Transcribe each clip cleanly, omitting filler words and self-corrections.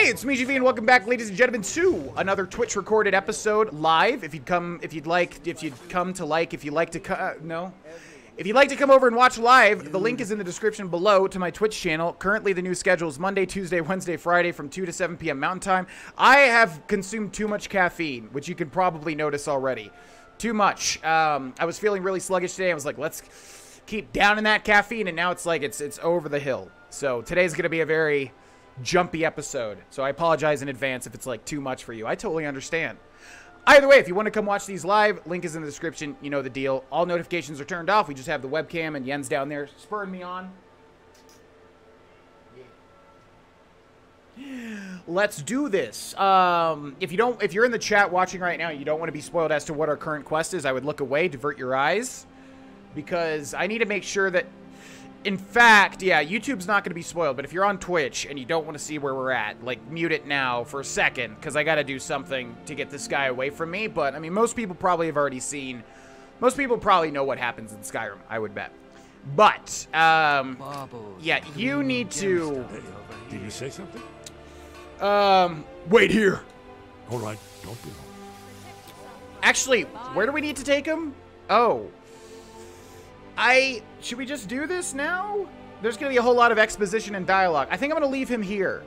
Hey, it's me, GV, and welcome back, ladies and gentlemen, to another Twitch-recorded episode live. If you'd like to come over and watch live, the link is in the description below to my Twitch channel. Currently, the new schedule is Monday, Tuesday, Wednesday, Friday from 2 to 7 p.m. Mountain Time. I have consumed too much caffeine, which you can probably notice already. Too much. I was feeling really sluggish today. I was like, let's keep down in that caffeine, and now it's like it's over the hill. So today's going to be a very jumpy episode. So I apologize in advance if it's like too much for you. I totally understand. Either way, if you want to come watch these live, link is in the description. You know the deal. All notifications are turned off. We just have the webcam and Yen's down there spurring me on. Let's do this. If you're in the chat watching right now, you don't want to be spoiled as to what our current quest is. I would look away, divert your eyes, because I need to make sure that. In fact, yeah, YouTube's not going to be spoiled, but if you're on Twitch and you don't want to see where we're at, like, mute it now for a second, because I got to do something to get this guy away from me. But, I mean, most people probably have already seen, most people probably know what happens in Skyrim, I would bet. But, yeah, you need to... Did you say something? Wait here. All right, don't be long. Actually, where do we need to take him? Oh. Should we just do this now? There's going to be a whole lot of exposition and dialogue. I think I'm going to leave him here.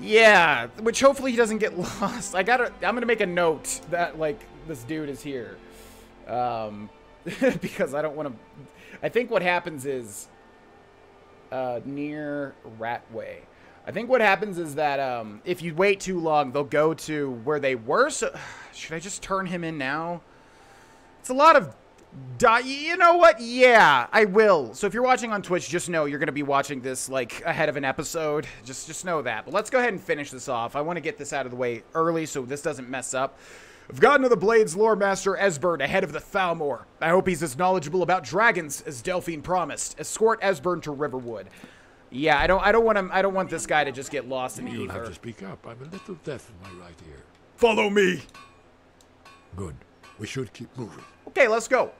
Yeah, which hopefully he doesn't get lost. I'm going to make a note that, like, this dude is here. Because I don't want to, I think what happens is, near Ratway. I think what happens is that, if you wait too long, they'll go to where they were. So, should I just turn him in now? It's a lot of... You know what? Yeah, I will. So if you're watching on Twitch, just know you're going to be watching this, like, ahead of an episode. Just know that. But let's go ahead and finish this off. I want to get this out of the way early so this doesn't mess up. I've gotten to the Blade's lore master, Esbern, ahead of the Falmor. I hope he's as knowledgeable about dragons as Delphine promised. Escort Esbern to Riverwood. Yeah, I don't want this guy to just get lost in the ether. You'll have to speak up. I'm a little deaf in my right ear. Follow me. Good. We should keep moving. Okay, let's go.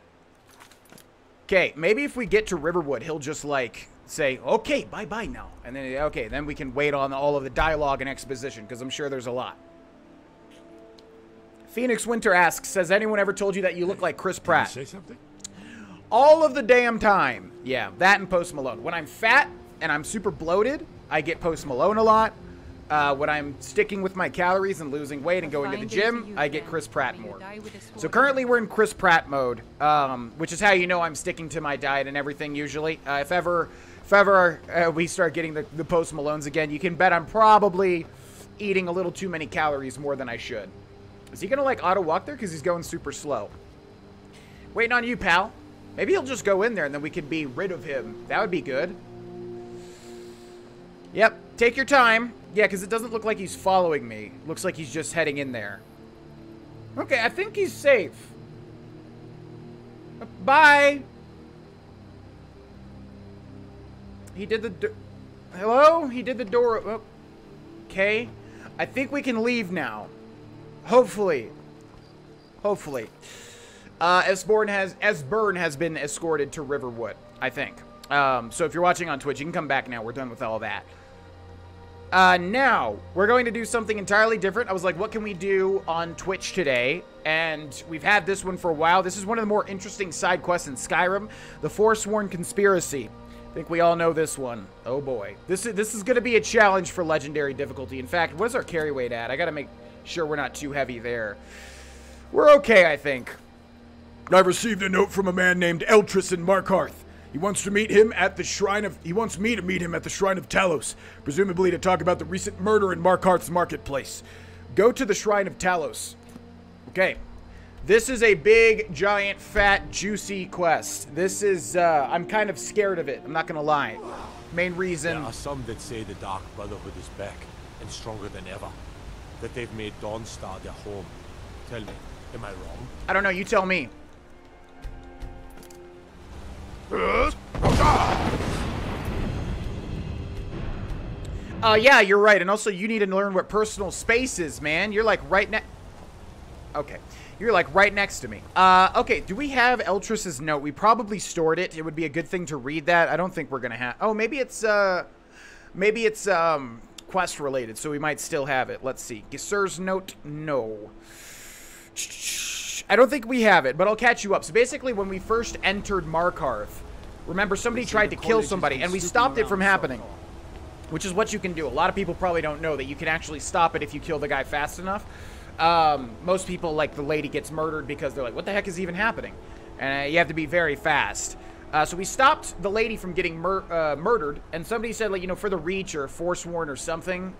Okay, maybe if we get to Riverwood, he'll just, like, say, okay, bye-bye now. And then, okay, then we can wait on all of the dialogue and exposition, because I'm sure there's a lot. Phoenix Winter asks, has anyone ever told you that you look like Chris Pratt? Did you say something? All of the damn time. Yeah, that and Post Malone. When I'm fat and I'm super bloated, I get Post Malone a lot. When I'm sticking with my calories and losing weight and going to the gym, I get Chris Pratt more. So currently we're in Chris Pratt mode, which is how you know I'm sticking to my diet and everything usually. If ever we start getting the Post Malones again, you can bet I'm probably eating a little too many calories more than I should. Is he going to, like, auto-walk there? Because he's going super slow. Waiting on you, pal. Maybe he'll just go in there and then we could be rid of him. That would be good. Yep. Take your time. Yeah, because it doesn't look like he's following me. Looks like he's just heading in there. Okay, I think he's safe. Bye. He did the door. Hello? He did the door. Oh. Okay. I think we can leave now. Hopefully. Hopefully. Esbern has been escorted to Riverwood, I think. So if you're watching on Twitch, you can come back now. We're done with all that. Now, we're going to do something entirely different. I was like, what can we do on Twitch today? And we've had this one for a while. This is one of the more interesting side quests in Skyrim. The Forsworn Conspiracy. I think we all know this one. Oh, boy. This is going to be a challenge for Legendary difficulty. In fact, what is our carry weight at? I got to make sure we're not too heavy there. We're okay, I think. I've received a note from a man named Eltrys in Markarth. He wants to meet him at the Shrine of... He wants me to meet him at the Shrine of Talos, presumably to talk about the recent murder in Markarth's marketplace. Go to the Shrine of Talos. Okay. This is a big, giant, fat, juicy quest. This is, I'm kind of scared of it. I'm not gonna lie. Main reason... There are some that say the Dark Brotherhood is back, and stronger than ever. That they've made Dawnstar their home. Tell me, am I wrong? I don't know, you tell me. Yeah, you're right. And also, you need to learn what personal space is, man. You're, like, right next... Okay. You're, like, right next to me. Okay. Do we have Eltrys's note? We probably stored it. It would be a good thing to read that. I don't think we're gonna have... Oh, maybe it's, quest related, so we might still have it. Let's see. Gesir's Note? No. I don't think we have it, but I'll catch you up. So basically, when we first entered Markarth, remember somebody tried to kill somebody, and we stopped it from happening. Which is what you can do. A lot of people probably don't know that you can actually stop it if you kill the guy fast enough. Most people, like the lady gets murdered because they're like, what the heck is even happening? And you have to be very fast. So we stopped the lady from getting murdered, and somebody said, like, you know, for the Reach or Forsworn or something.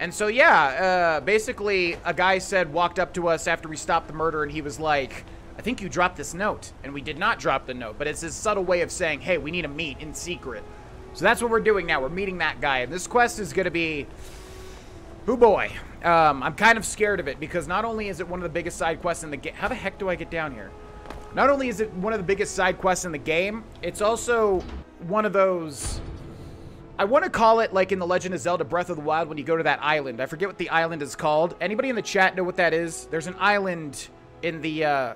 And so, yeah, basically a guy walked up to us after we stopped the murder, and he was like, I think you dropped this note. And we did not drop the note, but it's his subtle way of saying, hey, we need to meet in secret. So that's what we're doing now. We're meeting that guy, and this quest is going to be... Oh boy. I'm kind of scared of it, because not only is it one of the biggest side quests in the game... How the heck do I get down here? Not only is it one of the biggest side quests in the game, it's also one of those... I want to call it, like in The Legend of Zelda Breath of the Wild, when you go to that island. I forget what the island is called. Anybody in the chat know what that is? There's an island in the,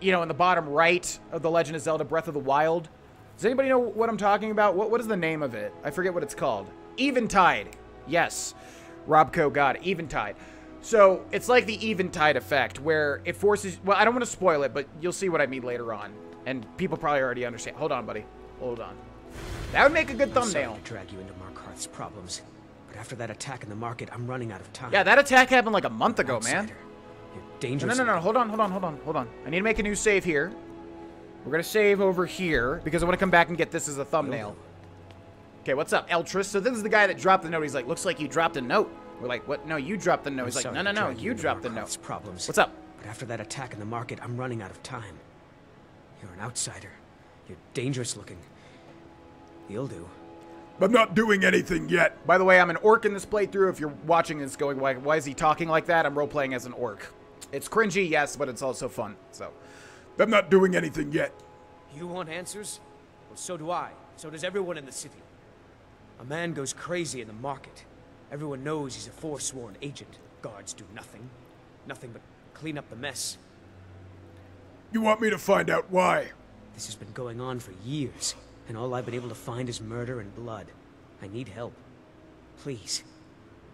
you know, in the bottom right of The Legend of Zelda Breath of the Wild. Does anybody know what I'm talking about? What is the name of it? I forget what it's called. Eventide. Yes. Robco got it. Eventide. So, it's like the Eventide effect, where it forces... Well, I don't want to spoil it, but you'll see what I mean later on. And people probably already understand. Hold on, buddy. Hold on. That would make a good thumbnail. I'm sorry to drag you into Markarth's problems, but after that attack in the market, I'm running out of time. Yeah, that attack happened like a month ago, man. You're dangerous. No, no, no, no. Hold on, hold on, hold on, hold on. I need to make a new save here. We're going to save over here, because I want to come back and get this as a thumbnail. Okay, what's up, Eltrys? So this is the guy that dropped the note. He's like, looks like you dropped a note. We're like, what? No, you dropped the note. He's like, no, no, no, you dropped the note. What's up? But after that attack in the market, I'm running out of time. You're an outsider. You're dangerous looking. You'll do. I'm not doing anything yet. By the way, I'm an orc in this playthrough. If you're watching this going, why is he talking like that? I'm role-playing as an orc. It's cringy, yes, but it's also fun. So, I'm not doing anything yet. You want answers? Well, so do I. So does everyone in the city. A man goes crazy in the market. Everyone knows he's a Forsworn agent. Guards do nothing. Nothing but clean up the mess. You want me to find out why? This has been going on for years, and all I've been able to find is murder and blood. I need help. Please,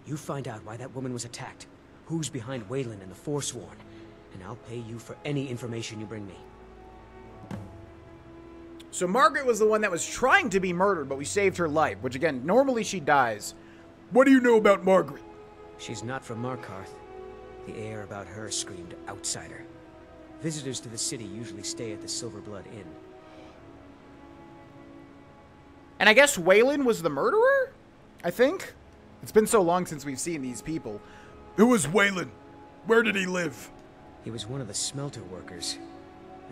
you find out why that woman was attacked, who's behind Weylin and the Forsworn, and I'll pay you for any information you bring me. So Margaret was the one that was trying to be murdered, but we saved her life, which again, normally she dies. What do you know about Margaret? She's not from Markarth. The air about her screamed outsider. Visitors to the city usually stay at the Silverblood Inn. And I guess Weylin was the murderer? I think? It's been so long since we've seen these people. Who was Weylin? Where did he live? He was one of the smelter workers.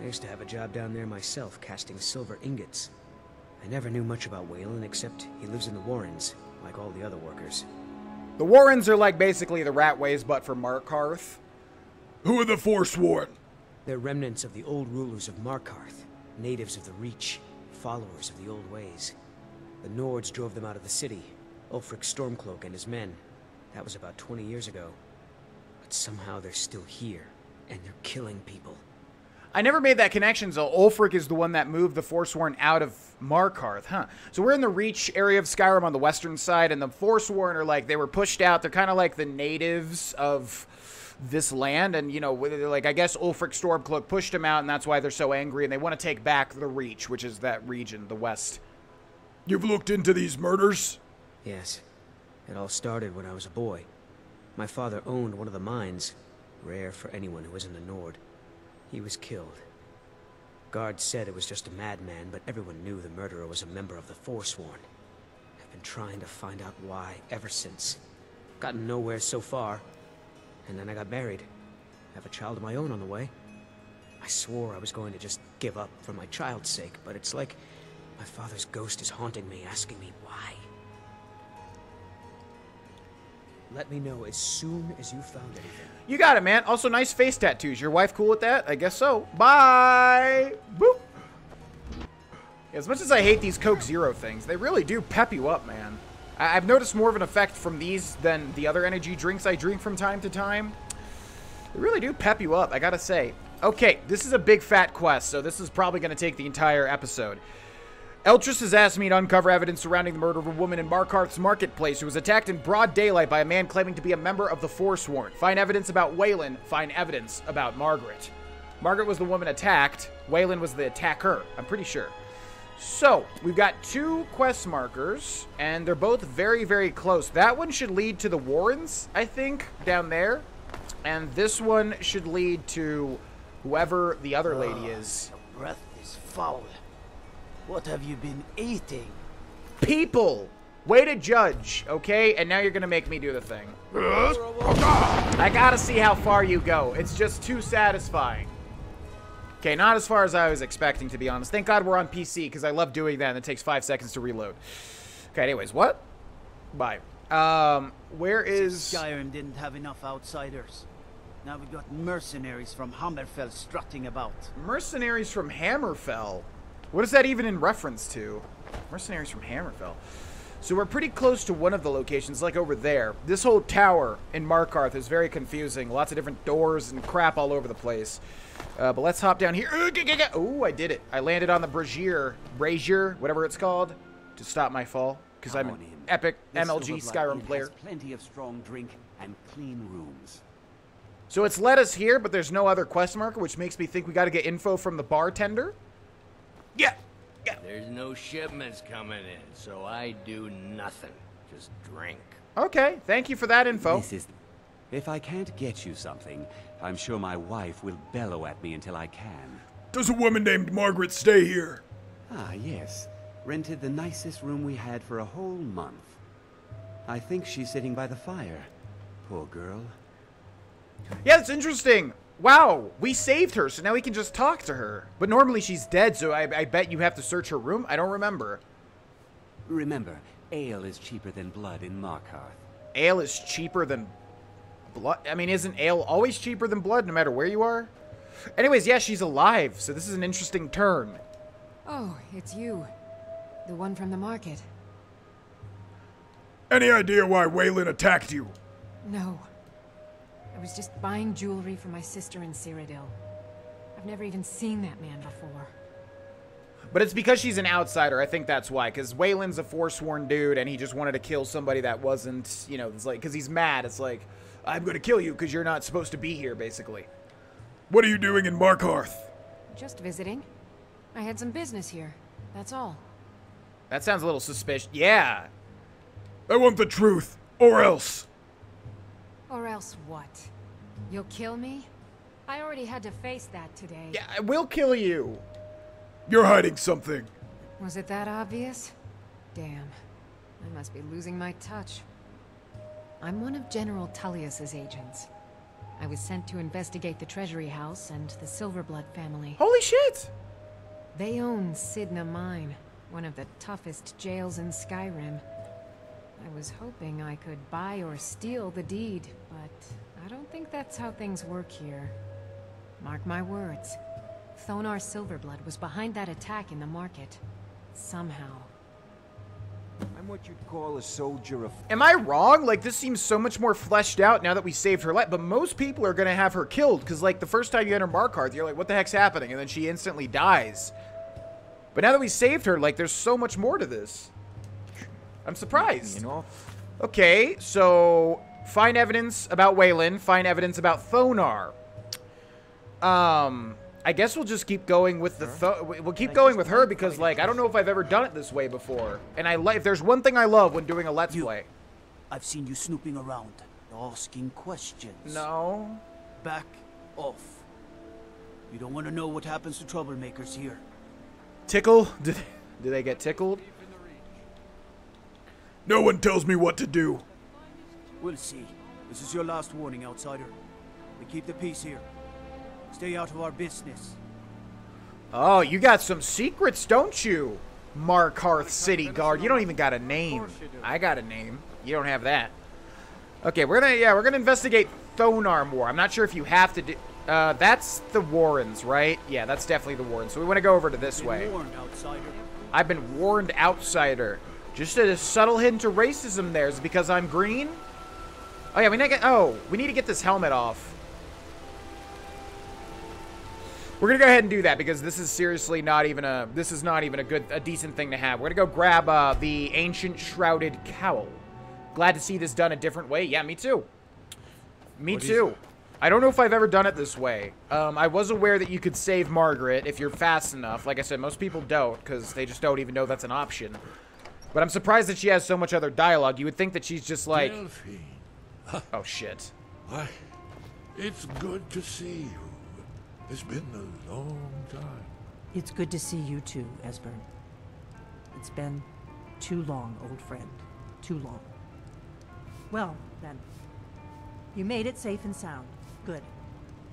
I used to have a job down there myself, casting silver ingots. I never knew much about Weylin, except he lives in the Warrens, like all the other workers. The Warrens are like basically the Ratways, but for Markarth. Who are the Forsworn? They're remnants of the old rulers of Markarth, natives of the Reach, followers of the old ways. The Nords drove them out of the city, Ulfric Stormcloak and his men. That was about 20 years ago. But somehow they're still here, and they're killing people. I never made that connection, so Ulfric is the one that moved the Forsworn out of Markarth, huh? So we're in the Reach area of Skyrim on the western side, and the Forsworn are like, they were pushed out. They're kind of like the natives of this land, and, you know, like, I guess Ulfric Stormcloak pushed them out, and that's why they're so angry, and they want to take back the Reach, which is that region, the west. You've looked into these murders? Yes. It all started when I was a boy. My father owned one of the mines, rare for anyone who isn't a Nord. He was killed. Guards said it was just a madman, but everyone knew the murderer was a member of the Forsworn. I've been trying to find out why ever since. Gotten nowhere so far. And then I got married. I have a child of my own on the way. I swore I was going to just give up for my child's sake, but it's like my father's ghost is haunting me, asking me why. Let me know as soon as you found anything. You got it, man. Also, nice face tattoos. Your wife cool with that? I guess so. Bye! Boop! As much as I hate these Coke Zero things, they really do pep you up, man. I've noticed more of an effect from these than the other energy drinks I drink from time to time. They really do pep you up, I gotta say. Okay, this is a big fat quest, so this is probably gonna take the entire episode. Eltrys has asked me to uncover evidence surrounding the murder of a woman in Markarth's marketplace who was attacked in broad daylight by a man claiming to be a member of the Forsworn. Find evidence about Weylin. Find evidence about Margaret. Margaret was the woman attacked. Weylin was the attacker, I'm pretty sure. So, we've got two quest markers, and they're both very, very close. That one should lead to the Warrens, I think, down there. And this one should lead to whoever the other lady is. Your breath is foul. What have you been eating? People! Way to judge, okay? And now you're gonna make me do the thing. I gotta see how far you go. It's just too satisfying. Okay, not as far as I was expecting, to be honest. Thank God we're on PC, because I love doing that, and it takes 5 seconds to reload. Okay, anyways, what? Bye. Where is... Since Skyrim didn't have enough outsiders. Now we've got mercenaries from Hammerfell strutting about. Mercenaries from Hammerfell? What is that even in reference to? Mercenaries from Hammerfell. So we're pretty close to one of the locations, like over there. This whole tower in Markarth is very confusing. Lots of different doors and crap all over the place. But let's hop down here. Ooh, I did it. I landed on the brazier, whatever it's called, to stop my fall. Because I'm an epic MLG Skyrim player. Plenty of strong drink and clean rooms. So it's led us here, but there's no other quest marker, which makes me think we got to get info from the bartender. Yeah. Yeah. There's no shipments coming in, so I do nothing. Just drink. Okay, thank you for that info. If I can't get you something, I'm sure my wife will bellow at me until I can. Does a woman named Margaret stay here? Ah, yes. Rented the nicest room we had for a whole month. I think she's sitting by the fire. Poor girl. Yeah, that's interesting. Wow, we saved her, so now we can just talk to her. But normally she's dead, so I bet you have to search her room? I don't remember. Remember, ale is cheaper than blood in Markarth. Ale is cheaper than blood? I mean, isn't ale always cheaper than blood, no matter where you are? Anyways, yeah, she's alive, so this is an interesting turn. Oh, it's you. The one from the market. Any idea why Weylin attacked you? No. I was just buying jewelry for my sister in Cyrodiil. I've never even seen that man before. But it's because she's an outsider. I think that's why. Because Wayland's a Forsworn dude, and he just wanted to kill somebody that wasn't, you know, it's like, because he's mad. It's like, I'm going to kill you because you're not supposed to be here, basically. What are you doing in Markarth? Just visiting. I had some business here. That's all. That sounds a little suspicious. Yeah. I want the truth, or else. Or else what? You'll kill me? I already had to face that today. Yeah, I will kill you. You're hiding something. Was it that obvious? Damn. I must be losing my touch. I'm one of General Tullius's agents. I was sent to investigate the Treasury House and the Silverblood family. Holy shit! They own Sidna Mine, one of the toughest jails in Skyrim. I was hoping I could buy or steal the deed, but I don't think that's how things work here. Mark my words. Thonar Silverblood was behind that attack in the market. Somehow. I'm what you'd call a soldier of... Am I wrong? Like, this seems so much more fleshed out now that we saved her life, but most people are gonna have her killed, because, like, the first time you enter Markarth, you're like, what the heck's happening? And then she instantly dies. But now that we saved her, like, there's so much more to this. I'm surprised. Okay, so find evidence about Weylin, find evidence about Thonar. I guess we'll just keep going with her because, like, I don't know if I've ever done it this way before. And I like, if there's one thing I love when doing a let's play. I've seen you snooping around, asking questions. No. Back off. You don't want to know what happens to troublemakers here. Tickle? Do they get tickled? No one tells me what to do. We'll see. This is your last warning, outsider. We keep the peace here. Stay out of our business. Oh, you got some secrets, don't you? Markarth City Guard. You don't even got a name. I got a name. You don't have that. Okay, we're gonna investigate Thonar more. I'm not sure if you have to do... that's the Warrens, right? Yeah, that's definitely the Warrens. So we want to go over to this way. I've been warned, outsider. Just a subtle hint to racism there. Is it because I'm green? Oh, yeah, we need to get this helmet off. We're gonna go ahead and do that because this is seriously not even a, this is not even a good, a decent thing to have. We're gonna go grab the Ancient Shrouded Cowl. Glad to see this done a different way. Yeah, me too. Me too. I don't know if I've ever done it this way. I was aware that you could save Margaret if you're fast enough. Like I said, most people don't because they just don't even know that's an option. But I'm surprised that she has so much other dialogue. You would think that she's just like... Delphine. Oh, shit. Why, it's good to see you. It's been a long time. It's good to see you too, Esbern. It's been too long, old friend. Too long. Well, then. You made it safe and sound. Good.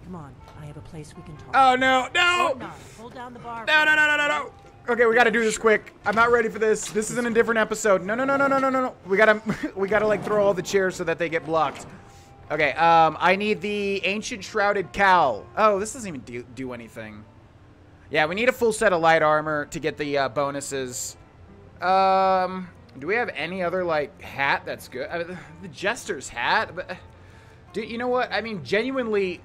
Come on, I have a place we can talk. Oh no, no! Hold on. Hold down the bar. No, no, no, no, no, no! Okay, we gotta do this quick. I'm not ready for this. This is an indifferent episode. No, no, no, no, no, no, no, no. We gotta like throw all the chairs so that they get blocked. Okay, I need the Ancient Shrouded Cowl. Oh, this doesn't even do anything. Yeah, we need a full set of light armor to get the bonuses. Do we have any other like hat that's good? I mean, the Jester's hat, but dude, you know what? I mean, genuinely.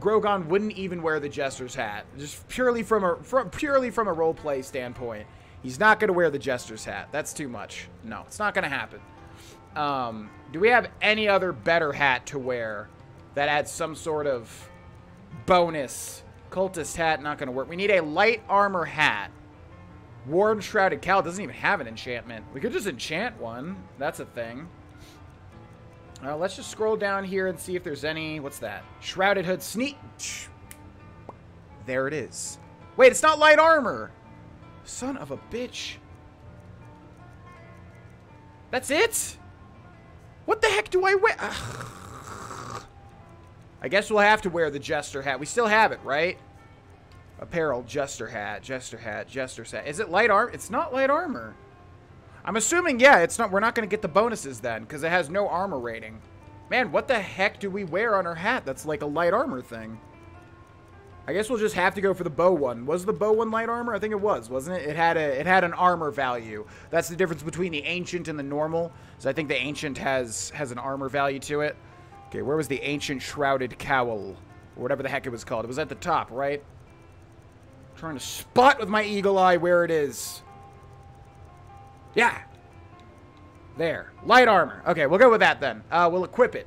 Grogon wouldn't even wear the Jester's hat, just purely from a roleplay standpoint. He's not going to wear the Jester's hat. That's too much. No, it's not going to happen. Do we have any other better hat to wear that adds some sort of bonus? Cultist hat, not going to work. We need a light armor hat. Warren Shrouded Cow doesn't even have an enchantment. We could just enchant one. That's a thing. Let's just scroll down here and see if there's any... What's that? Shrouded Hood Sneak. There it is. Wait, it's not light armor. Son of a bitch. That's it? What the heck do I wear? Ugh. I guess we'll have to wear the Jester hat. We still have it, right? Apparel, Jester hat, Jester hat, Jester's hat. Is it light armor? It's not light armor. I'm assuming, yeah, it's not. We're not going to get the bonuses then, because it has no armor rating. Man, what the heck do we wear on our hat? That's like a light armor thing. I guess we'll just have to go for the bow one. Was the bow one light armor? I think it was, wasn't it? It had an armor value. That's the difference between the ancient and the normal. So I think the ancient has an armor value to it. Okay, where was the Ancient Shrouded Cowl, or whatever the heck it was called? It was at the top, right? I'm trying to spot with my eagle eye where it is. Yeah. There. Light armor. Okay, we'll go with that then. We'll equip it.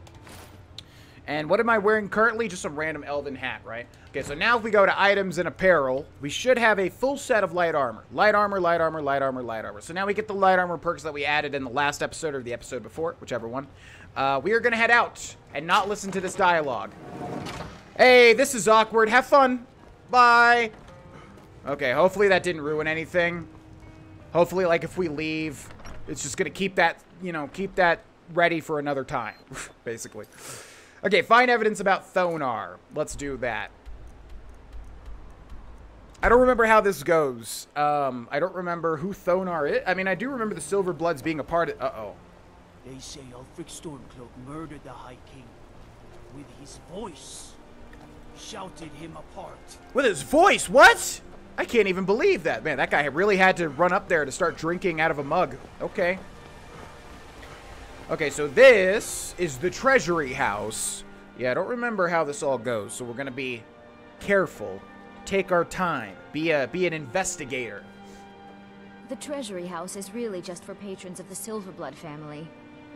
And what am I wearing currently? Just some random elven hat, right? Okay, so now if we go to items and apparel, we should have a full set of light armor. Light armor, light armor, light armor, light armor. So now we get the light armor perks that we added in the last episode or the episode before, whichever one. We are going to head out and not listen to this dialogue. Hey, this is awkward. Have fun. Bye. Okay, hopefully that didn't ruin anything. Hopefully, like, if we leave, it's just going to keep that, you know, keep that ready for another time, basically. Okay, find evidence about Thonar. Let's do that. I don't remember how this goes. I don't remember who Thonar is. I mean, I do remember the Silverbloods being a part of... Uh-oh. They say Ulfric Stormcloak murdered the High King with his voice. Shouted him apart. With his voice? What? I can't even believe that. Man, that guy really had to run up there to start drinking out of a mug. Okay. Okay, so this is the Treasury House. Yeah, I don't remember how this all goes, so we're going to be careful. Take our time. Be an investigator. The Treasury House is really just for patrons of the Silverblood family.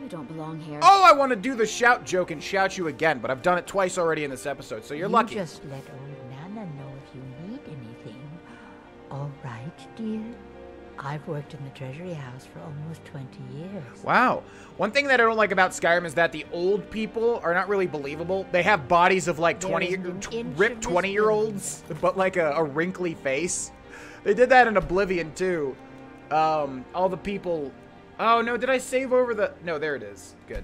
You don't belong here. Oh, I want to do the shout joke and shout you again, but I've done it twice already in this episode, so you're lucky. Just let old Nana know if you need anything. All right, dear. I've worked in the Treasury House for almost 20 years. Wow. One thing that I don't like about Skyrim is that the old people are not really believable. They have bodies of like 20-year-olds, but like a wrinkly face. They did that in Oblivion too. All the people... Oh, no, did I save over the... No, there it is. Good.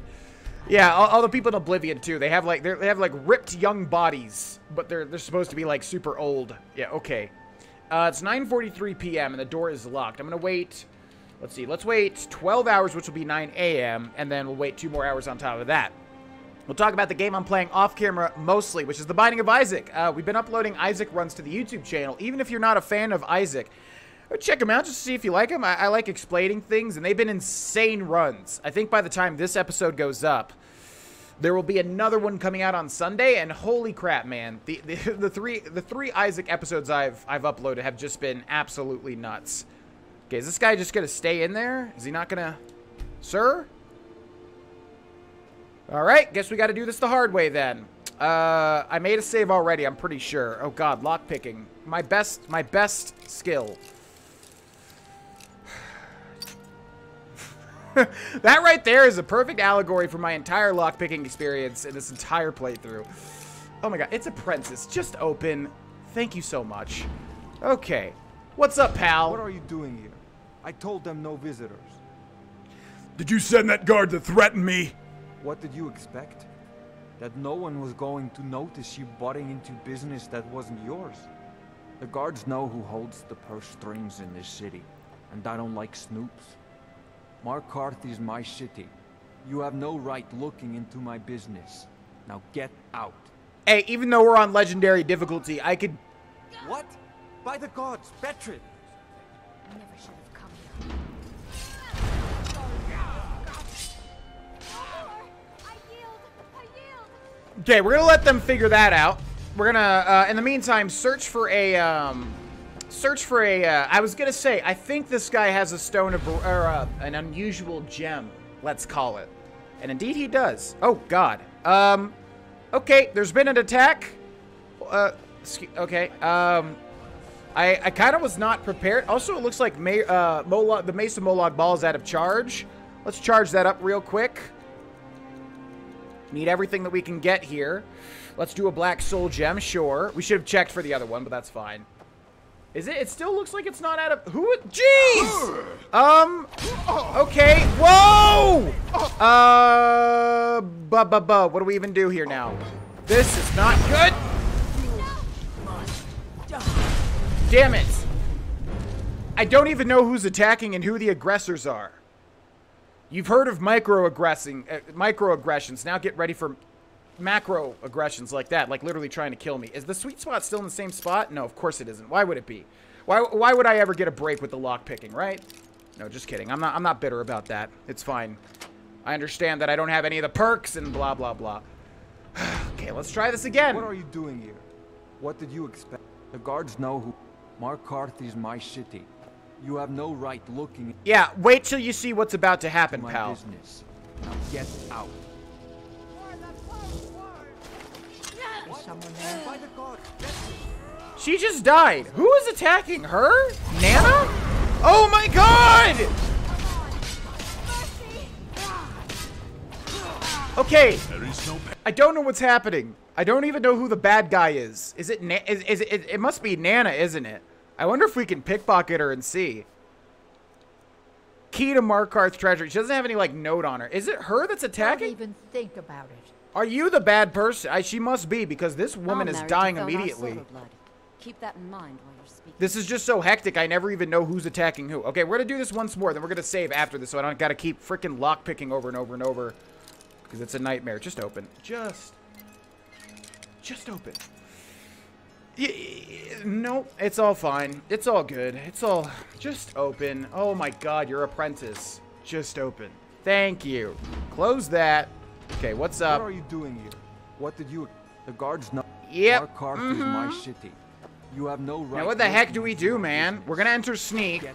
Yeah, all the people in Oblivion too. They have like ripped young bodies, but they're supposed to be like super old. Yeah, okay. It's 9:43 p.m. and the door is locked. I'm going to wait. Let's see. Let's wait 12 hours, which will be 9 a.m. And then we'll wait 2 more hours on top of that. We'll talk about the game I'm playing off camera mostly, which is The Binding of Isaac. We've been uploading Isaac runs to the YouTube channel. Even if you're not a fan of Isaac, check them out just to see if you like them. I like explaining things, and they've been insane runs. I think by the time this episode goes up, There will be another one coming out on Sunday, and holy crap, man! The three Isaac episodes I've uploaded have just been absolutely nuts. Okay, is this guy just gonna stay in there? Is he not gonna, sir? All right, guess we got to do this the hard way then. I made a save already, I'm pretty sure. Oh God, lock picking, my best skill. That right there is a perfect allegory for my entire lockpicking experience in this entire playthrough. Oh my God, it's Apprentice. Just open. Thank you so much. Okay. What's up, pal? What are you doing here? I told them no visitors. Did you send that guard to threaten me? What did you expect? That no one was going to notice you butting into business that wasn't yours. The guards know who holds the purse strings in this city, and I don't like snoops. Markarth is my city. You have no right looking into my business. Now get out. Hey, even though we're on legendary difficulty, I could... What? By the gods, Petrin! I never should have come here. Okay, we're gonna let them figure that out. We're gonna, in the meantime, search for a, I was gonna say, I think this guy has a stone of, an unusual gem, let's call it. And indeed he does. Oh God. Okay, there's been an attack. Okay. I kind of was not prepared. Also, it looks like the Mace of Molog Ball is out of charge. Let's charge that up real quick. Need everything that we can get here. Let's do a Black Soul Gem, sure. We should have checked for the other one, but that's fine. Is it? It still looks like it's not out of... Who? Jeez! Okay. Whoa! What do we even do here now? This is not good. Damn it. I don't even know who's attacking and who the aggressors are. You've heard of microaggressions. Now get ready for macro aggressions like that, like literally trying to kill me. Is the sweet spot still in the same spot? No, of course it isn't. Why would it be? Why would I ever get a break with the lock picking, right? No, just kidding. I'm not bitter about that. It's fine. I understand that I don't have any of the perks and blah blah blah. Okay, let's try this again. What are you doing here? What did you expect? The guards know who. Markarth is my city. You have no right looking. Yeah, wait till you see what's about to happen, pal. Now get out. She just died. Who is attacking her? Nana? Oh my God! Okay. I don't know what's happening. I don't even know who the bad guy is. Is it? It must be Nana, isn't it? I wonder if we can pickpocket her and see. Key to Markarth's treasury. She doesn't have any like note on her. Is it her that's attacking? Don't even think about it. Are you the bad person? She must be, because this woman is dying immediately. Keep that in mind while you're speaking. This is just so hectic. I never even know who's attacking who. Okay, we're gonna do this once more. Then we're gonna save after this, so I don't gotta keep freaking lockpicking over and over and over, because it's a nightmare. Just open. Just open. No, it's all fine. It's all good. It's all... Just open. Oh my God, your apprentice. Just open. Thank you. Close that. Okay, what's up? What are you doing here? What did you... The guards know... Yep. Markarth is my city. You have no right... Now, what the heck do we do, man? We're gonna enter Sneak.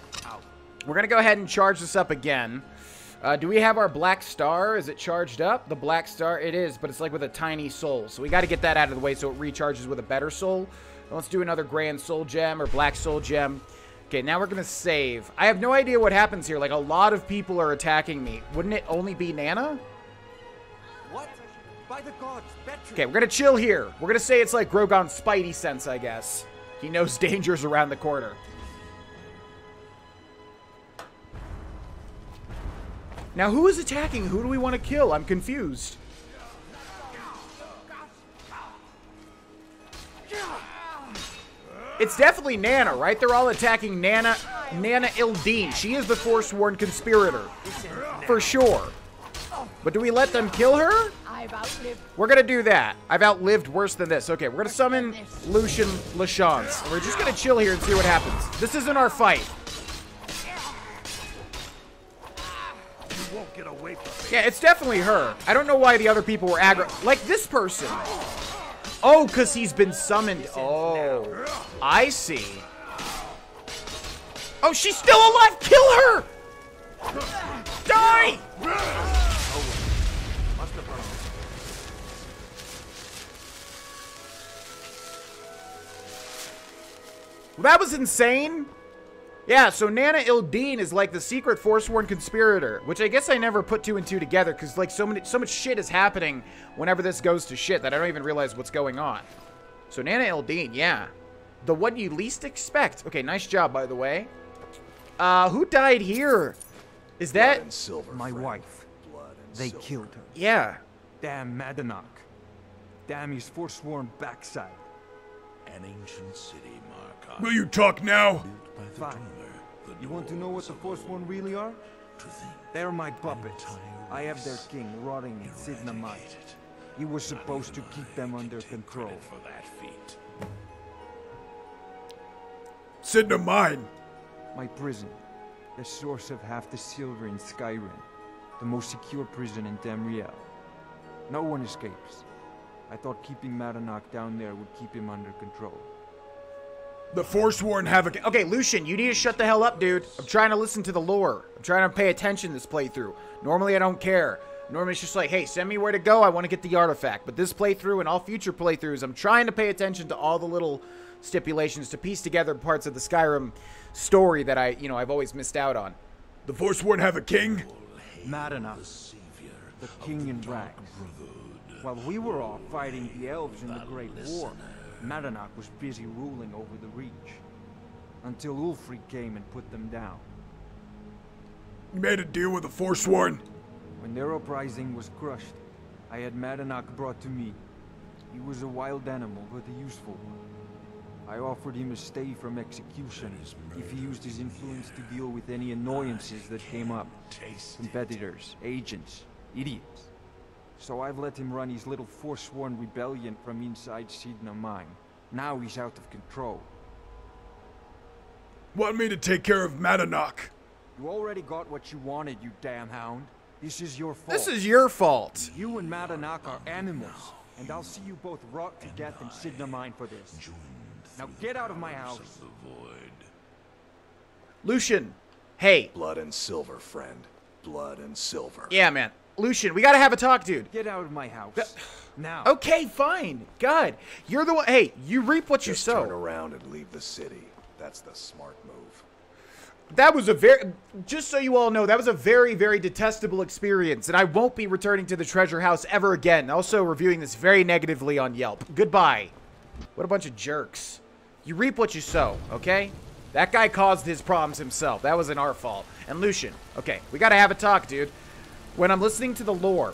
We're gonna go ahead and charge this up again. Do we have our Black Star? Is it charged up? The Black Star? It is, but it's like with a tiny soul. So we got to get that out of the way so it recharges with a better soul. And let's do another Grand Soul Gem or Black Soul Gem. Okay, now we're going to save. I have no idea what happens here. Like, a lot of people are attacking me. Wouldn't it only be Nana? What? By the gods, Betri. Okay, we're going to chill here. We're going to say it's like Grogon's Spidey sense, I guess. He knows danger's around the corner. Now, who is attacking? Who do we want to kill? I'm confused. It's definitely Nana, right? They're all attacking Nana. Nana Ildene. She is the Forsworn Conspirator. For sure. But do we let them kill her? We're going to do that. I've outlived worse than this. Okay, we're going to summon Lucian Lachance. We're just going to chill here and see what happens. This isn't our fight. Get away from me. Yeah, it's definitely her. I don't know why the other people were aggro. Like this person. Oh, because he's been summoned. Oh, I see. Oh, she's still alive. Kill her. Die. Well, that was insane. Yeah, so Nana Ildene is like the secret Forsworn conspirator, which I guess I never put two and two together because like so much shit is happening whenever this goes to shit that I don't even realize what's going on. So Nana Ildene, yeah. The one you least expect. Okay, nice job, by the way. Who died here? Is that Silver, my wife? They killed her. Yeah. Damn Madanach. Damn his Forsworn backside. An ancient city, Markarth. Will you talk now? Fine. You want to know what the Forsworn really are? They're my puppets. I have their king rotting in Sidna Mine. You were supposed to keep them under control. Sidna Mine! My prison. The source of half the silver in Skyrim. The most secure prison in Tamriel. No one escapes. I thought keeping Madanach down there would keep him under control. The Forsworn Havoc. Okay, Lucian, you need to shut the hell up, dude. I'm trying to listen to the lore. I'm trying to pay attention this playthrough. Normally, I don't care. Normally, it's just like, hey, send me where to go. I want to get the artifact. But this playthrough and all future playthroughs, I'm trying to pay attention to all the little stipulations to piece together parts of the Skyrim story that I've always missed out on. The Forsworn have a king? Madanach, the king in rags. While we were all fighting the elves in the Great War, Madanach was busy ruling over the Reach, until Ulfric came and put them down. You made a deal with the Forsworn? When their uprising was crushed, I had Madanach brought to me. He was a wild animal, but a useful one. I offered him a stay from execution if he used his influence to deal with any annoyances that came up. Competitors, agents, idiots. So I've let him run his little Forsworn rebellion from inside Sidna Mine. Now he's out of control. Want me to take care of Madanach? You already got what you wanted, you damn hound. This is your fault. This is your fault. You and Madanach are animals, and I'll see you both rot to death in Sidna Mine for this. Now get out of my house. Lucian, hey. Blood and silver, friend. Blood and silver. Yeah, man. Lucian, we gotta have a talk, dude. Get out of my house. Now. Okay, fine. God, you're the one. Hey, you reap what you sow. Turn around and leave the city. That's the smart move. That was a very, just so you all know, that was a very, very detestable experience, and I won't be returning to the Treasure House ever again. Also reviewing this very negatively on Yelp. Goodbye. What a bunch of jerks. You reap what you sow, okay? That guy caused his problems himself. That wasn't our fault. And Lucian, okay, we gotta have a talk, dude. When I'm listening to the lore,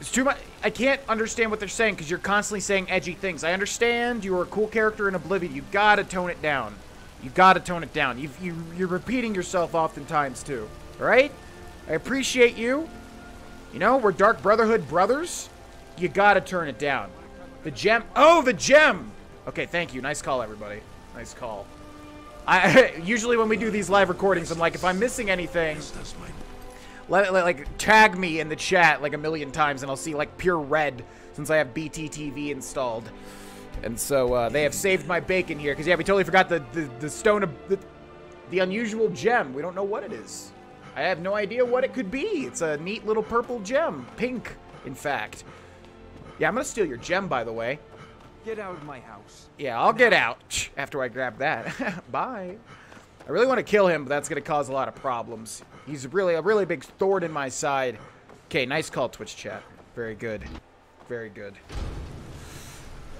it's too much. I can't understand what they're saying because you're constantly saying edgy things. I understand you're a cool character in Oblivion. You gotta tone it down. You gotta tone it down. You're repeating yourself oftentimes too. All right? I appreciate you. You know, we're Dark Brotherhood brothers. You gotta turn it down. The gem. Oh, the gem. Okay, thank you. Nice call, everybody. Nice call. I usually when we do these live recordings, I'm like, if I'm missing anything. Like, tag me in the chat like a million times and I'll see like pure red since I have BT TV installed. And so they have saved my bacon here because, yeah, we totally forgot the stone of the unusual gem. We don't know what it is. I have no idea what it could be. It's a neat little purple gem. Pink, in fact. Yeah, I'm going to steal your gem, by the way. Get out of my house. Yeah, I'll get out after I grab that. Bye. I really want to kill him, but that's going to cause a lot of problems. He's really a really big thorn in my side. Okay, nice call, Twitch chat. Very good. Very good.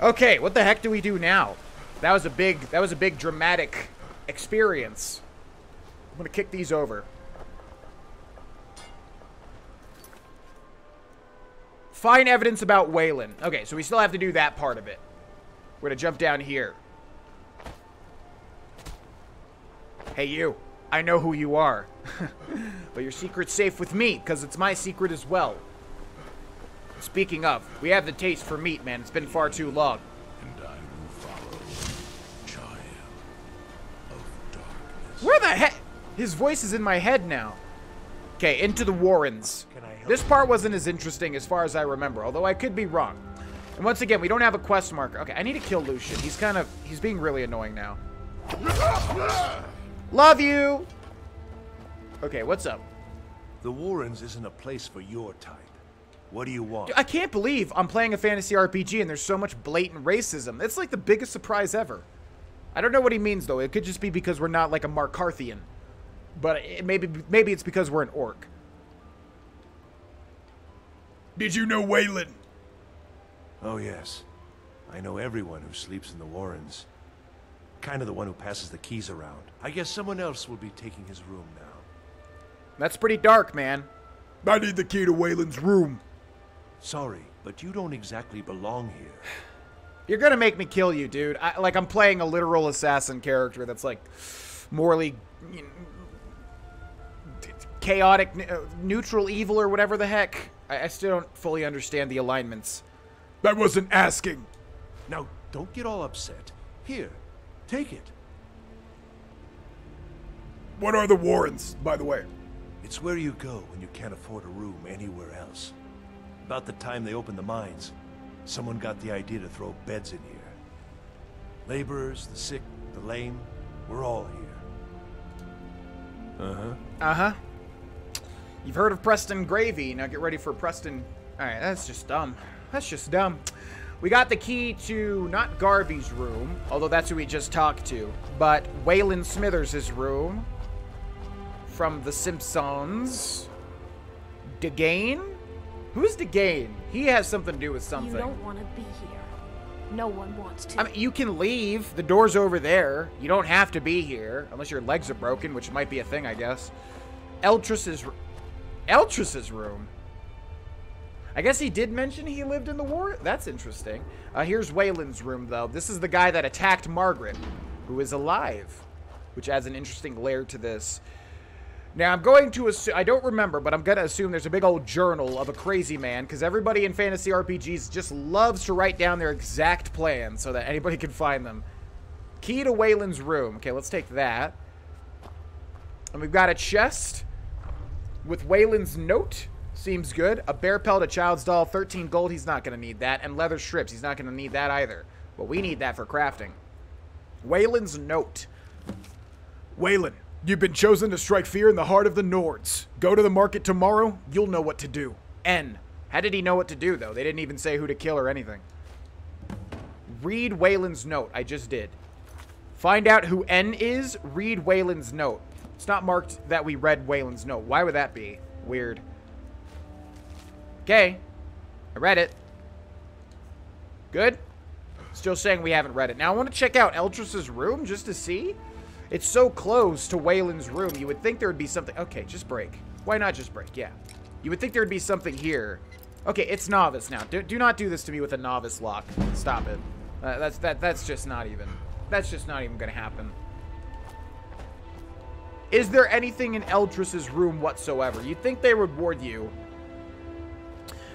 Okay, what the heck do we do now? That was a big dramatic experience. I'm going to kick these over. Find evidence about Weylin. Okay, so we still have to do that part of it. We're going to jump down here. Hey, you. I know who you are. But your secret's safe with me, because it's my secret as well. Speaking of, we have the taste for meat, man. It's been far too long. And I will follow, child of darkness. Where the heck? His voice is in my head now. Okay, into the Warrens. This part wasn't as interesting as far as I remember, although I could be wrong. And once again, we don't have a quest marker. Okay, I need to kill Lucian. He's kind of... he's being really annoying now. Love you! Okay, what's up? The Warrens isn't a place for your type. What do you want? Dude, I can't believe I'm playing a fantasy RPG and there's so much blatant racism. It's like the biggest surprise ever. I don't know what he means, though. It could just be because we're not like a Markarthian. But it, maybe it's because we're an orc. Did you know Weylin? Oh, yes. I know everyone who sleeps in the Warrens. Kind of the one who passes the keys around. I guess someone else will be taking his room now. That's pretty dark, man. I need the key to Weylin's room. Sorry, but you don't exactly belong here. You're gonna make me kill you, dude. I'm playing a literal assassin character that's like morally chaotic, neutral evil, or whatever the heck. I still don't fully understand the alignments. I wasn't asking. Now, don't get all upset. Here, take it. What are the Warrens, by the way? It's where you go when you can't afford a room anywhere else. About the time they opened the mines, someone got the idea to throw beds in here. Laborers, the sick, the lame, we're all here. Uh-huh. Uh-huh. You've heard of Preston Gravy. Now get ready for Preston... Alright, that's just dumb. That's just dumb. We got the key to not Garvey's room, although that's who we just talked to, but Waylon Smithers' room from The Simpsons. DeGaine? Who's DeGaine? He has something to do with something. You don't want to be here. No one wants to. I mean, you can leave. The door's over there. You don't have to be here, unless your legs are broken, which might be a thing, I guess. Eltrys's room. I guess he did mention he lived in the war. That's interesting. Here's Waylon's room, though. This is the guy that attacked Margaret, who is alive, which adds an interesting layer to this. Now, I'm going to assume... I don't remember, but I'm going to assume there's a big old journal of a crazy man, because everybody in fantasy RPGs just loves to write down their exact plans so that anybody can find them. Key to Waylon's room. Okay, let's take that. And we've got a chest with Waylon's note. Seems good. A bear pelt, a child's doll, 13 gold. He's not going to need that. And leather strips. He's not going to need that either. But we need that for crafting. Waylon's note. Weylin. You've been chosen to strike fear in the heart of the Nords. Go to the market tomorrow. You'll know what to do. N. How did he know what to do, though? They didn't even say who to kill or anything. Read Waylon's note. I just did. Find out who N is. Read Waylon's note. It's not marked that we read Waylon's note. Why would that be? Weird. Okay. I read it. Good. Still saying we haven't read it. Now, I want to check out Eltrys's room just to see... It's so close to Waylon's room, you would think there would be something... Okay, just break. Why not just break? Yeah. You would think there would be something here. Okay, it's novice now. Do not do this to me with a novice lock. Stop it. That's just not even... That's just not even gonna happen. Is there anything in Eltrys's room whatsoever? You'd think they would ward you.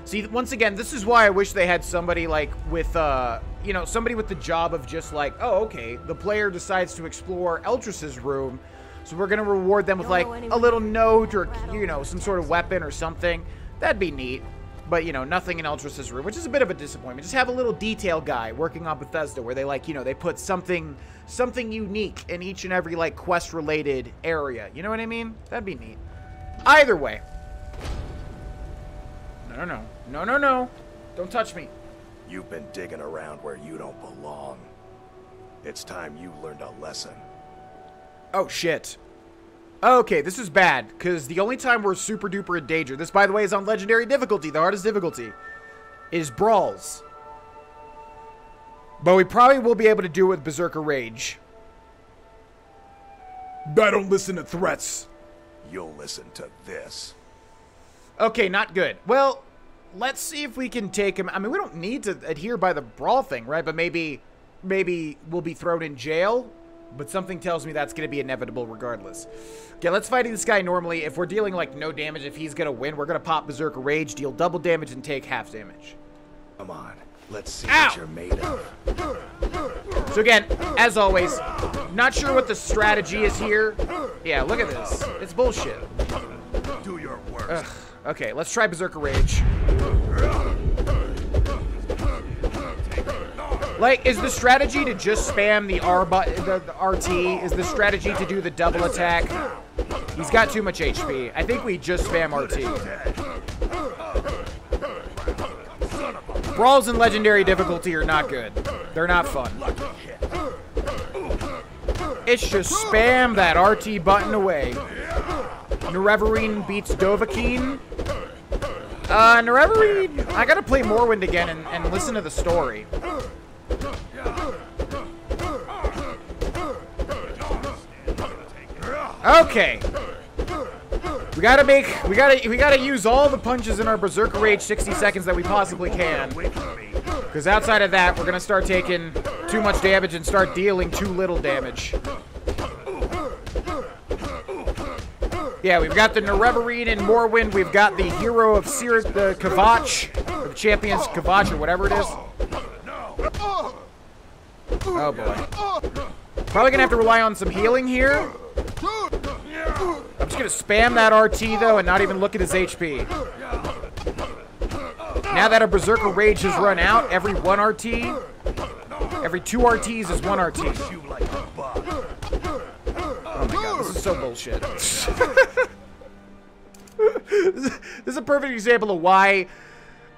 See, once again, this is why I wish they had somebody, like, with, you know, somebody with the job of just, like, oh, okay, the player decides to explore Eltrys's room, so we're gonna reward them with, like, a little note or, you know, some sort of weapon or something. That'd be neat. But, you know, nothing in Eltrys's room, which is a bit of a disappointment. Just have a little detail guy working on Bethesda where they, like, you know, they put something unique in each and every, like, quest-related area. You know what I mean? That'd be neat. Either way. No, no, no, no, no. Don't touch me. You've been digging around where you don't belong. It's time you learned a lesson. Oh, shit. Okay, this is bad, because the only time we're super duper in danger, this, by the way, is on legendary difficulty, the hardest difficulty, is brawls. But we probably will be able to do it with Berserker Rage. I don't listen to threats. You'll listen to this. Okay, not good. Well... Let's see if we can take him. I mean, we don't need to adhere by the brawl thing, right? But maybe we'll be thrown in jail. But something tells me that's going to be inevitable regardless. Okay, let's fight this guy normally. If we're dealing, like, no damage, if he's going to win, we're going to pop Berserker Rage, deal double damage, and take half damage. Come on. Let's see what you're made of. So again, as always, not sure what the strategy is here. Yeah, look at this. It's bullshit. Do your worst. Ugh. Okay, let's try Berserker Rage. Like, is the strategy to just spam the R button, the RT? Is the strategy to do the double attack? He's got too much HP. I think we just spam RT. Brawls in Legendary difficulty are not good. They're not fun. It's just spam that RT button away. Nerevarine beats Dovahkiin. Nerevarine, I gotta play Morrowind again and listen to the story. Okay. We gotta use all the punches in our Berserker Rage 60 seconds that we possibly can. Because outside of that, we're gonna start taking too much damage and start dealing too little damage. Yeah, we've got the Nerevarine in Morrowind. We've got the hero of Sirith, the Khajiit, or the champion's Khajiit, or whatever it is. Oh boy. Probably gonna have to rely on some healing here. I'm just gonna spam that RT though and not even look at his HP. Now that our Berserker Rage has run out, every one RT, every two RTs is one RT. Oh my god, this is so bullshit. This is a perfect example of why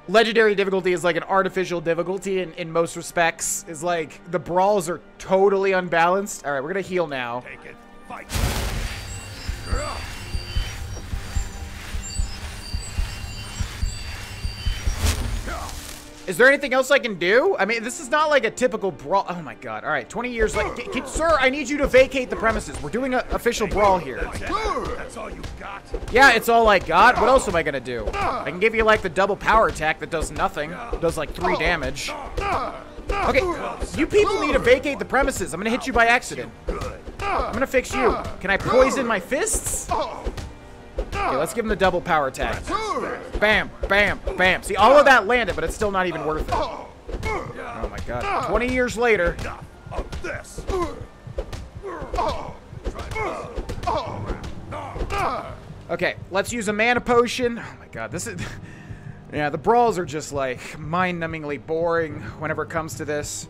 Legendary difficulty is like an artificial difficulty in most respects. Is like the brawls are totally unbalanced. All right, we're gonna heal now. Take it, fight. Is there anything else I can do? I mean, this is not like a typical brawl. Oh my god! All right, 20 years later, sir, I need you to vacate the premises. We're doing an official brawl here. That's all you got. Yeah, it's all I got. What else am I gonna do? I can give you like the double power attack that does nothing. Does like 3 damage. Okay, you people need to vacate the premises. I'm gonna hit you by accident. I'm gonna fix you. Can I poison my fists? Okay, let's give him the double power attack. Bam, bam, bam. See, all of that landed, but it's still not even worth it. Oh my god. 20 years later. Okay, let's use a mana potion. Oh my god, this is... Yeah, the brawls are just, like, mind-numbingly boring whenever it comes to this.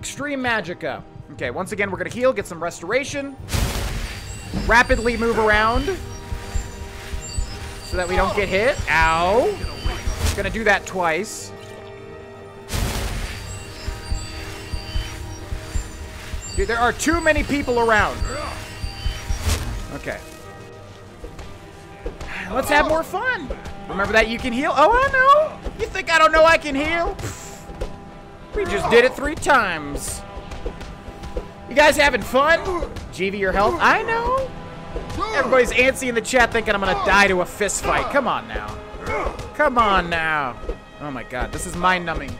Extreme Magicka. Okay, once again, we're gonna heal, get some restoration. Rapidly move around so that we don't get hit. Ow. Gonna do that twice. Dude, there are too many people around. Okay. Let's have more fun. Remember that you can heal? Oh, I know. You think I don't know I can heal? We just did it 3 times. You guys having fun? GV your health? I know. Everybody's antsy in the chat thinking I'm gonna die to a fist fight. Come on now. Come on now. Oh my god, this is mind-numbing.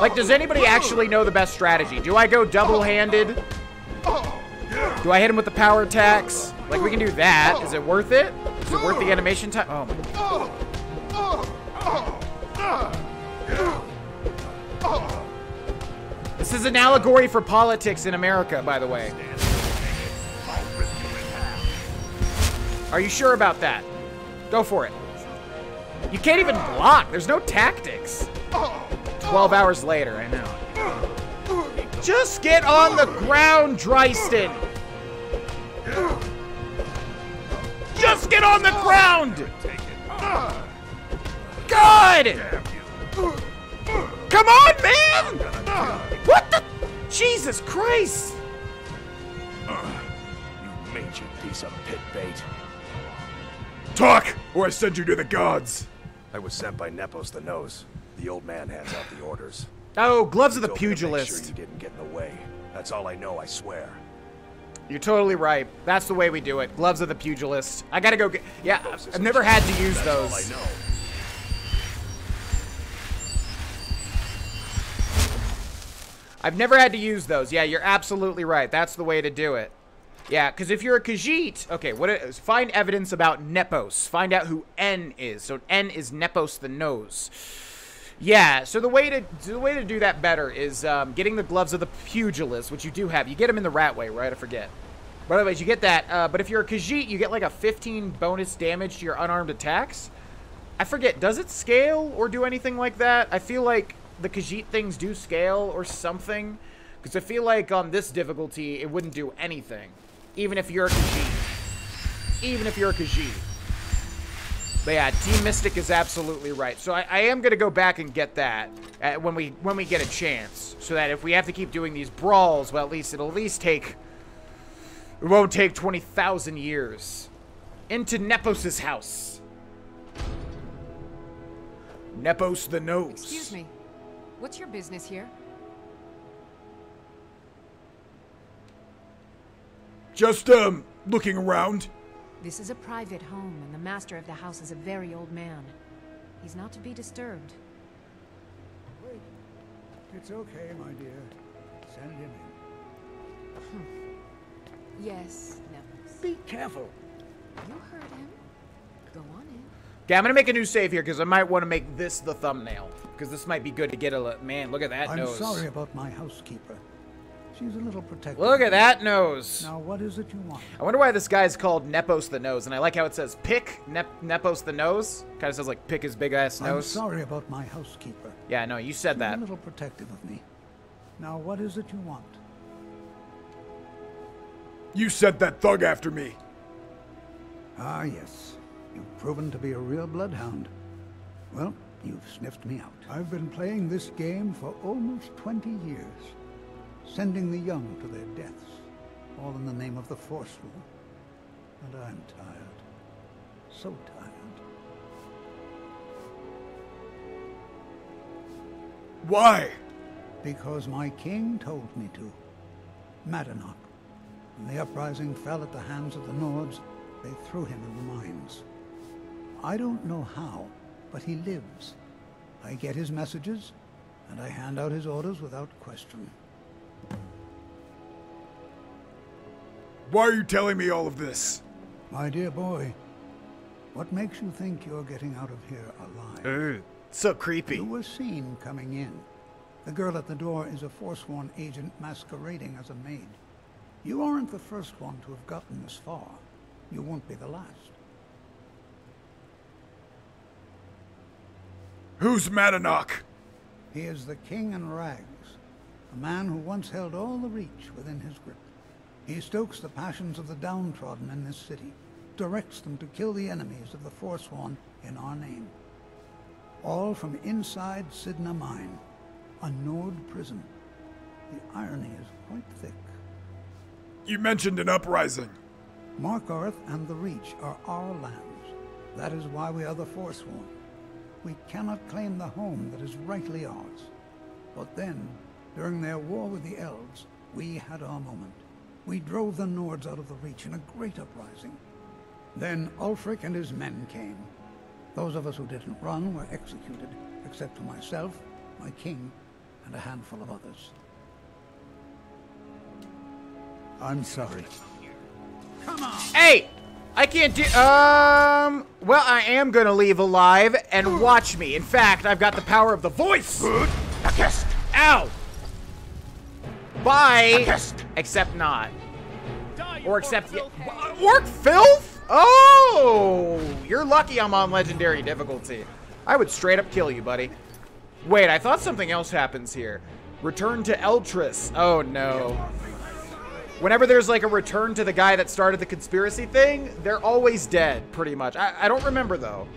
Like, does anybody actually know the best strategy? Do I go double-handed? Do I hit him with the power attacks? Like, we can do that. Is it worth it? Is it worth the animation time? Oh my god. This is an allegory for politics in America, by the way. Are you sure about that? Go for it. You can't even block. There's no tactics. 12 hours later, I know. Just get on the ground, Dryston. Just get on the ground. God! Come on, man! What the? Jesus Christ! You major piece of pit bait. Talk, or I send you to the gods. I was sent by Nepos the Nose. The old man hands out the orders. Oh, gloves of the pugilist. Make sure you didn't get in the way. That's all I know. I swear. You're totally right. That's the way we do it. Gloves of the pugilist. I gotta go get. Yeah, I've never had to use those. That's all I know. I've never had to use those. Yeah, you're absolutely right. That's the way to do it. Yeah, because if you're a Khajiit... Okay, what it is, find evidence about Nepos. Find out who N is. So N is Nepos the Nose. Yeah, so the way to do that better is getting the gloves of the pugilist, which you do have. You get them in the rat way, right? I forget. But anyways, you get that. But if you're a Khajiit, you get like a 15 bonus damage to your unarmed attacks. I forget. Does it scale or do anything like that? I feel like the Khajiit things do scale or something. Because I feel like on this difficulty, it wouldn't do anything. Even if you're a Khajiit. But yeah, Team Mystic is absolutely right. So I am going to go back and get that when we get a chance. So that if we have to keep doing these brawls, well, it'll at least take... It won't take 20,000 years. Into Nepos' house. Nepos the Nose. Excuse me. What's your business here? Just, looking around. This is a private home, and the master of the house is a very old man. He's not to be disturbed. Wait. It's okay, my dear. Send him in. Yes, Nepos. Be careful. You heard him. Go on in. Okay, I'm gonna make a new save here, because I might want to make this the thumbnail. Because this might be good to get a look. Man, look at that nose. I'm sorry about my housekeeper. She's a little protective. Look at that nose. Now, what is it you want? I wonder why this guy's called Nepos the Nose, and I like how it says pick Nepos the Nose. Kind of says like pick his big ass nose. I'm sorry about my housekeeper. Yeah, no, you said that. She's a little protective of me. Now, what is it you want? You sent that thug after me. Ah, yes. You've proven to be a real bloodhound. Well, you've sniffed me out. I've been playing this game for almost 20 years. Sending the young to their deaths, all in the name of the Forsworn. And I'm tired. So tired. Why? Because my king told me to. Madanach. When the uprising fell at the hands of the Nords, they threw him in the mines. I don't know how, but he lives. I get his messages, and I hand out his orders without question. Why are you telling me all of this? My dear boy, what makes you think you're getting out of here alive? So creepy. You were seen coming in. The girl at the door is a Forsworn agent masquerading as a maid. You aren't the first one to have gotten this far. You won't be the last. Who's Madanach? He is the king in rags. A man who once held all the Reach within his grip. He stokes the passions of the downtrodden in this city, directs them to kill the enemies of the Forsworn in our name. All from inside Sidna Mine, a Nord prison. The irony is quite thick. You mentioned an uprising. Markarth and the Reach are our lands. That is why we are the Forsworn. We cannot claim the home that is rightly ours. But then, during their war with the Elves, we had our moment. We drove the Nords out of the Reach in a great uprising. Then Ulfric and his men came. Those of us who didn't run were executed, except for myself, my king, and a handful of others. I'm sorry. Come on! Hey! I can't do... Well, I am gonna leave alive, and watch me. In fact, I've got the power of the voice! Ow! Bye! Except not. Or except... Orc filth? Oh! You're lucky I'm on legendary difficulty. I would straight up kill you, buddy. Wait, I thought something else happens here. Return to Eltrys. Oh, no. Whenever there's like a return to the guy that started the conspiracy thing, they're always dead, pretty much. I don't remember, though.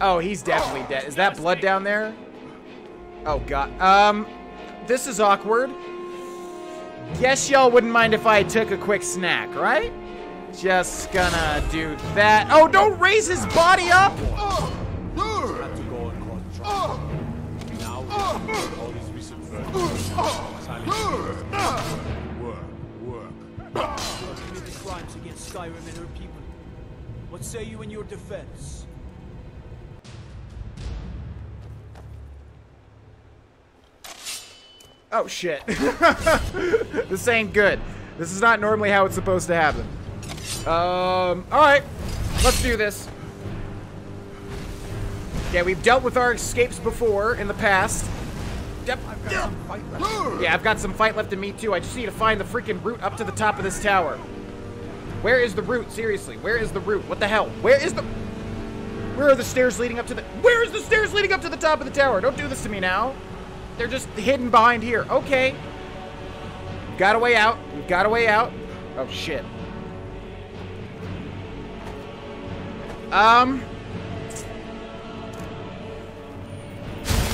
Oh, he's definitely dead. Is that blood down there? Oh, God. This is awkward. Guess y'all wouldn't mind if I took a quick snack, right? Just gonna do that. Oh, don't raise his body up! Crimes against Skyrim and her people. What say you in your defense? Oh, shit. This ain't good. This is not normally how it's supposed to happen. Alright. Let's do this. Yeah, we've dealt with our escapes before in the past. I've got some fight left. Yeah, I've got some fight left in me too. I just need to find the freaking route up to the top of this tower. Where is the route? Seriously, where is the route? What the hell? Where is the... Where are the stairs leading up to the... Where is the stairs leading up to the top of the tower? Don't do this to me now. They're just hidden behind here. Okay. Got a way out. We've got a way out. Oh, shit.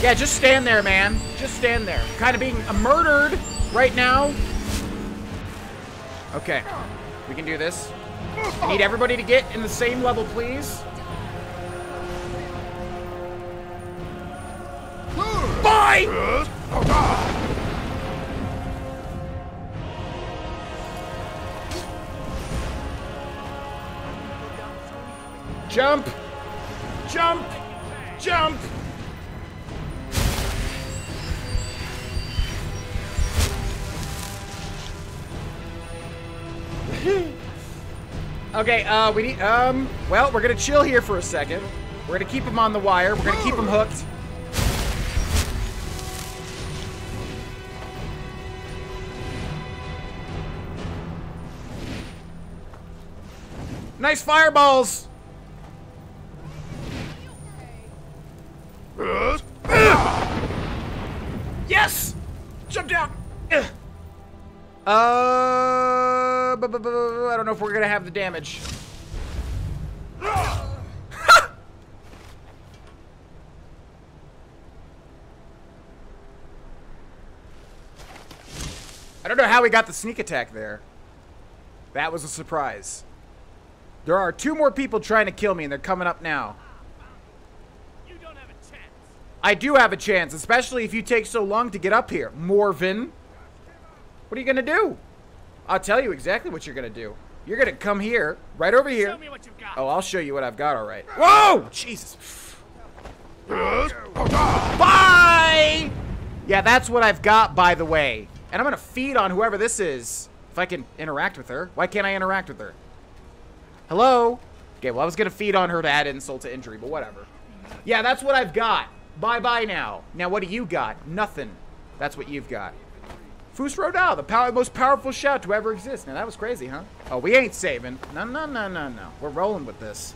Yeah, just stand there, man. Just stand there. Kind of being murdered right now. Okay. We can do this. I need everybody to get in the same level, please. Bye! Jump! Jump! Jump! Okay, we need, well, we're gonna chill here for a second. We're gonna keep him on the wire. We're gonna keep him hooked. Nice fireballs! Yes! Jump down! I don't know if we're gonna have the damage. I don't know how we got the sneak attack there. That was a surprise. There are two more people trying to kill me, and they're coming up now. You don't have a chance. I do have a chance, especially if you take so long to get up here, Morvin. What are you gonna do? I'll tell you exactly what you're gonna do. You're gonna come here, right over here. Show me what you've got. Oh, I'll show you what I've got, all right. Whoa! Oh, Jesus. Bye! Yeah, that's what I've got, by the way. And I'm gonna feed on whoever this is. If I can interact with her. Why can't I interact with her? Hello? Okay, well, I was going to feed on her to add insult to injury, but whatever. Yeah, that's what I've got. Bye-bye now. Now, what do you got? Nothing. That's what you've got. Fus Rodal, the most powerful shout to ever exist. Now, that was crazy, huh? Oh, we ain't saving. No, no, no, no, no. We're rolling with this.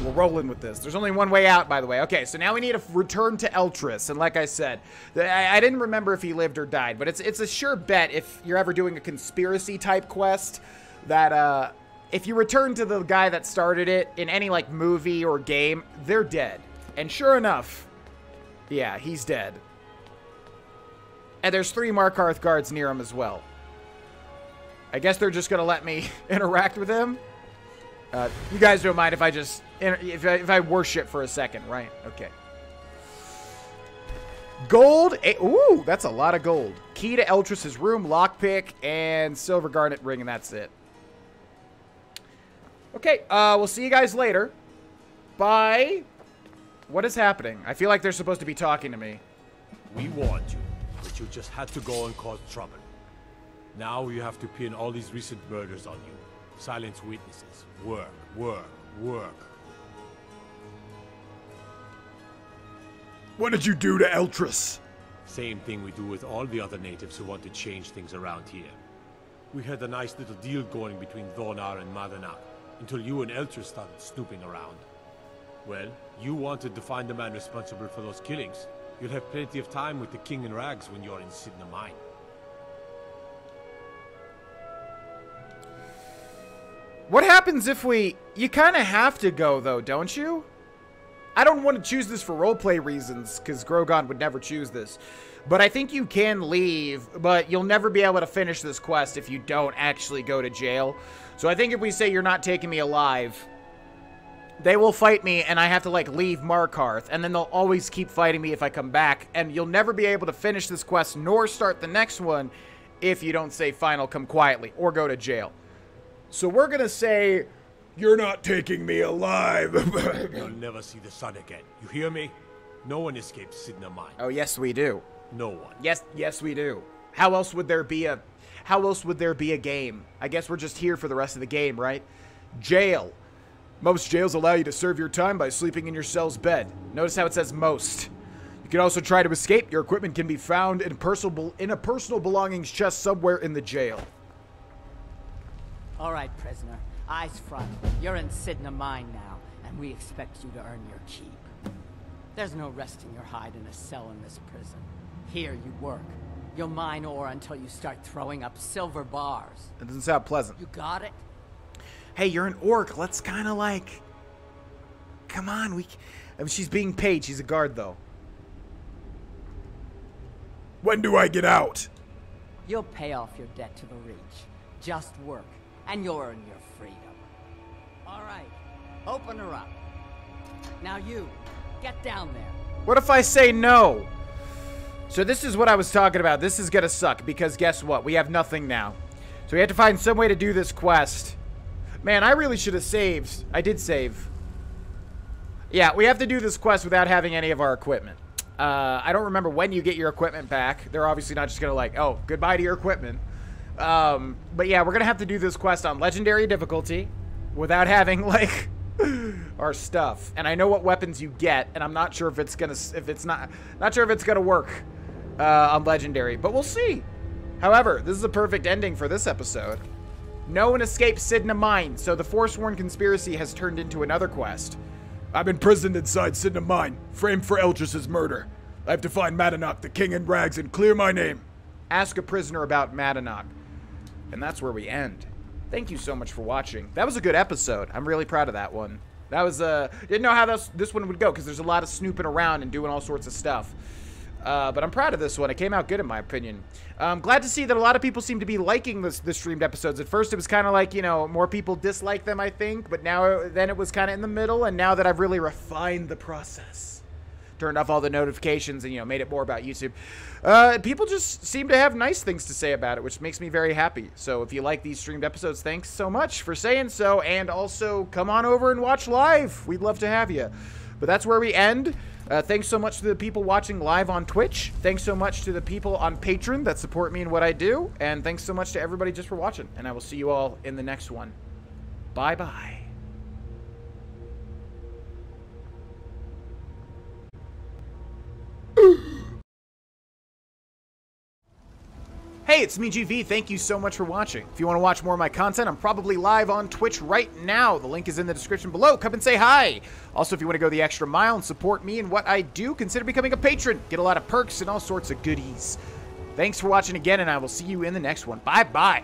We're rolling with this. There's only one way out, by the way. Okay, so now we need to return to Eltrys. And like I said, I didn't remember if he lived or died, but it's a sure bet if you're ever doing a conspiracy-type quest that, if you return to the guy that started it in any, like, movie or game, they're dead. And sure enough, yeah, he's dead. And there's 3 Markarth guards near him as well. I guess they're just going to let me interact with him. You guys don't mind if I just... If I worship for a second, right? Okay. Gold. Ooh, that's a lot of gold. Key to Eltrys' room, lockpick, and silver garnet ring, and that's it. Okay, we'll see you guys later. Bye. What is happening? I feel like they're supposed to be talking to me. We warned you, but you just had to go and cause trouble. Now you have to pin all these recent murders on you. Silence witnesses. Work, work, work. What did you do to Eltrys? Same thing we do with all the other natives who want to change things around here. We had a nice little deal going between Thonar and Madanach. Until you and Eltrys started snooping around. Well, you wanted to find the man responsible for those killings. You'll have plenty of time with the king in rags when you're in Sidna Mine. What happens if we... You kind of have to go, though, don't you? I don't want to choose this for roleplay reasons, because Grogon would never choose this. But I think you can leave, but you'll never be able to finish this quest if you don't actually go to jail. So I think if we say you're not taking me alive, they will fight me and I have to, like, leave Markarth. And then they'll always keep fighting me if I come back. And you'll never be able to finish this quest nor start the next one if you don't say final come quietly or go to jail. So we're going to say, you're not taking me alive. You'll never see the sun again. You hear me? No one escapes Sidna Mine. Oh, yes, we do. No one. Yes, yes, we do. How else would there be a... How else would there be a game? I guess we're just here for the rest of the game, right? Jail. Most jails allow you to serve your time by sleeping in your cell's bed. Notice how it says most. You can also try to escape. Your equipment can be found in a personal belongings chest somewhere in the jail. All right, prisoner. Eyes front. You're in Sidna Mine now, and we expect you to earn your keep. There's no resting your hide in a cell in this prison. Here you work. You'll mine ore until you start throwing up silver bars. That doesn't sound pleasant. You got it? Hey, you're an orc. Let's kind of like... Come on, I mean, she's being paid. She's a guard, though. When do I get out? You'll pay off your debt to the Reach. Just work, and you'll earn your freedom. All right, open her up. Now you, get down there. What if I say no? So this is what I was talking about. This is gonna suck, because guess what? We have nothing now. So we have to find some way to do this quest. Man, I really should have saved. I did save. Yeah, we have to do this quest without having any of our equipment. I don't remember when you get your equipment back. They're obviously not just gonna like, oh, goodbye to your equipment. But yeah, we're gonna have to do this quest on legendary difficulty without having like our stuff. And I know what weapons you get, and I'm not sure if it's gonna, not sure if it's gonna work on legendary, but we'll see. However, this is a perfect ending for this episode. No one escaped Sidna Mine, so the Forsworn Conspiracy has turned into another quest. I'm imprisoned inside Sidna Mine, framed for Eltrys' murder. I have to find Madanach, the king in rags, and clear my name. Ask a prisoner about Madanach. And that's where we end. Thank you so much for watching. That was a good episode. I'm really proud of that one. That was, didn't know how this one would go, because there's a lot of snooping around and doing all sorts of stuff. But I'm proud of this one. It came out good, in my opinion. I'm glad to see that a lot of people seem to be liking the streamed episodes. At first, it was kind of like, you know, more people dislike them, I think. But now, then it was kind of in the middle. And now that I've really refined the process, turned off all the notifications and, you know, made it more about YouTube, people just seem to have nice things to say about it, which makes me very happy. So if you like these streamed episodes, thanks so much for saying so. And also, come on over and watch live. We'd love to have you. But that's where we end. Thanks so much to the people watching live on Twitch. Thanks so much to the people on Patreon that support me and what I do. And thanks so much to everybody just for watching. And I will see you all in the next one. Bye-bye. Hey, it's me, GV. Thank you so much for watching. If you want to watch more of my content, I'm probably live on Twitch right now. The link is in the description below. Come and say hi. Also, if you want to go the extra mile and support me and what I do, consider becoming a patron. Get a lot of perks and all sorts of goodies. Thanks for watching again, and I will see you in the next one. Bye-bye.